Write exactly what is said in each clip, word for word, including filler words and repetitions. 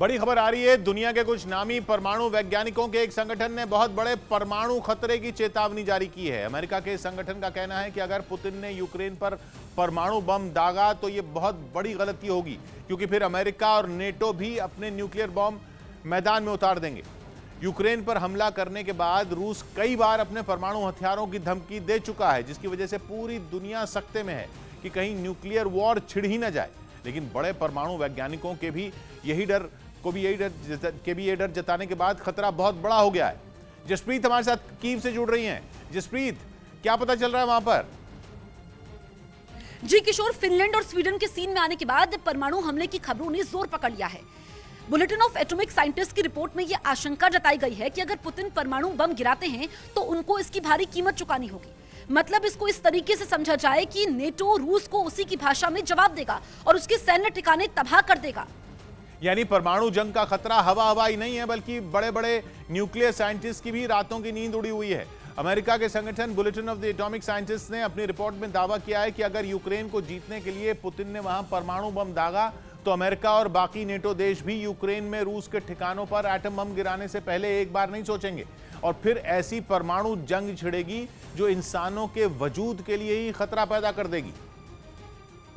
बड़ी खबर आ रही है। दुनिया के कुछ नामी परमाणु वैज्ञानिकों के एक संगठन ने बहुत बड़े परमाणु खतरे की चेतावनी जारी की है। अमेरिका के संगठन का कहना है कि अगर पुतिन ने यूक्रेन पर परमाणु बम दागा तो ये बहुत बड़ी गलती होगी, क्योंकि फिर अमेरिका और नेटो भी अपने न्यूक्लियर बम मैदान में उतार देंगे। यूक्रेन पर हमला करने के बाद रूस कई बार अपने परमाणु हथियारों की धमकी दे चुका है, जिसकी वजह से पूरी दुनिया सख्ते में है कि कहीं न्यूक्लियर वॉर छिड़ ही न जाए। लेकिन बड़े परमाणु वैज्ञानिकों के भी यही डर को भी यही डर के भी ये डर जताने के बाद खतरा बहुत बड़ा हो गया है। जसप्रीत हमारे साथ कीव से जुड़ रही हैं। जसप्रीत, क्या पता चल रहा है वहां पर? जी किशोर, फिनलैंड और स्वीडन के सीन में आने के बाद परमाणु हमले की खबरों ने जोर पकड़ लिया है। बुलेटिन ऑफ एटॉमिक साइंटिस्ट की रिपोर्ट में यह आशंका जताई गई है कि अगर पुतिन परमाणु बम गिराते हैं तो उनको इसकी भारी कीमत चुकानी होगी। मतलब इसको इस तरीके से समझा जाए कि नेटो रूस को उसी की भाषा में जवाब देगा और उसके सैन्य ठिकाने तबाह कर देगा। यानी परमाणु जंग का खतरा हवा हवाई नहीं है, बल्कि बड़े बड़े न्यूक्लियर साइंटिस्ट की भी रातों की नींद उड़ी हुई है। अमेरिका के संगठन bulletin of the atomic scientist ने अपनी रिपोर्ट में दावा किया है कि अगर यूक्रेन को जीतने के लिए पुतिन ने वहां परमाणु बम दागा तो अमेरिका और बाकी नेटो देश भी यूक्रेन में रूस के ठिकानों पर एटम बम गिराने से पहले एक बार नहीं सोचेंगे और फिर ऐसी परमाणु जंग छिड़ेगी जो इंसानों के वजूद के लिए ही खतरा पैदा कर देगी।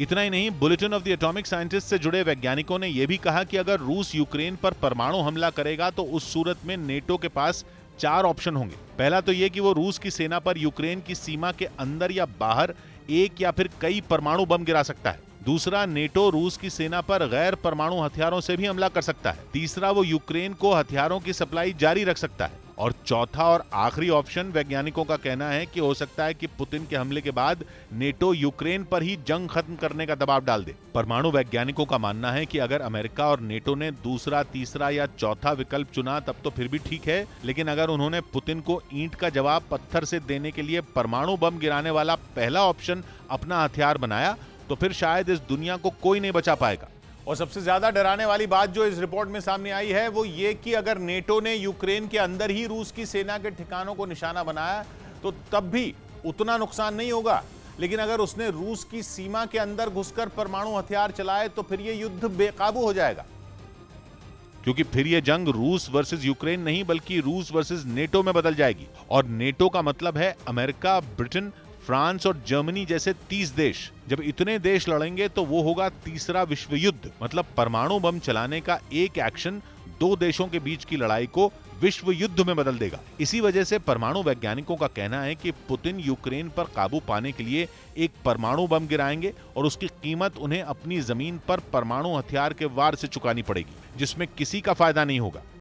इतना ही नहीं, bulletin of the atomic scientist से जुड़े वैज्ञानिकों ने यह भी कहा कि अगर रूस यूक्रेन पर परमाणु हमला करेगा तो उस सूरत में नेटो के पास चार ऑप्शन होंगे। पहला तो यह कि वो रूस की सेना पर यूक्रेन की सीमा के अंदर या बाहर एक या फिर कई परमाणु बम गिरा सकता है। दूसरा, नेटो रूस की सेना पर गैर परमाणु हथियारों से भी हमला कर सकता है। तीसरा, वो यूक्रेन को हथियारों की सप्लाई जारी रख सकता है। और चौथा और आखिरी ऑप्शन वैज्ञानिकों का कहना है कि हो सकता है कि पुतिन के हमले के बाद नेटो यूक्रेन पर ही जंग खत्म करने का दबाव डाल दे। परमाणु वैज्ञानिकों का मानना है कि अगर अमेरिका और नेटो ने दूसरा, तीसरा या चौथा विकल्प चुना तब तो फिर भी ठीक है, लेकिन अगर उन्होंने पुतिन को ईंट का जवाब पत्थर से देने के लिए परमाणु बम गिराने वाला पहला ऑप्शन अपना हथियार बनाया तो फिर शायद इस दुनिया को कोई नहीं बचा पाएगा। और सबसे ज्यादा डराने वाली बात जो इस रिपोर्ट में सामने आई है वो ये कि अगर नेटो ने यूक्रेन के अंदर ही रूस की सेना के ठिकानों को निशाना बनाया तो तब भी उतना नुकसान नहीं होगा, लेकिन अगर उसने रूस की सीमा के अंदर घुसकर परमाणु हथियार चलाए तो फिर ये युद्ध बेकाबू हो जाएगा, क्योंकि फिर ये जंग रूस वर्सेस यूक्रेन नहीं बल्कि रूस वर्सेस नेटो में बदल जाएगी। और नेटो का मतलब है अमेरिका, ब्रिटेन, फ्रांस और जर्मनी जैसे तीस देश। जब इतने देश लड़ेंगे तो वो होगा तीसरा विश्व युद्ध। मतलब परमाणु बम चलाने का एक एक्शन दो देशों के बीच की लड़ाई को विश्व युद्ध में बदल देगा। इसी वजह से परमाणु वैज्ञानिकों का कहना है कि पुतिन यूक्रेन पर काबू पाने के लिए एक परमाणु बम गिराएंगे और उसकी कीमत उन्हें अपनी जमीन पर परमाणु हथियार के वार से चुकानी पड़ेगी, जिसमें किसी का फायदा नहीं होगा।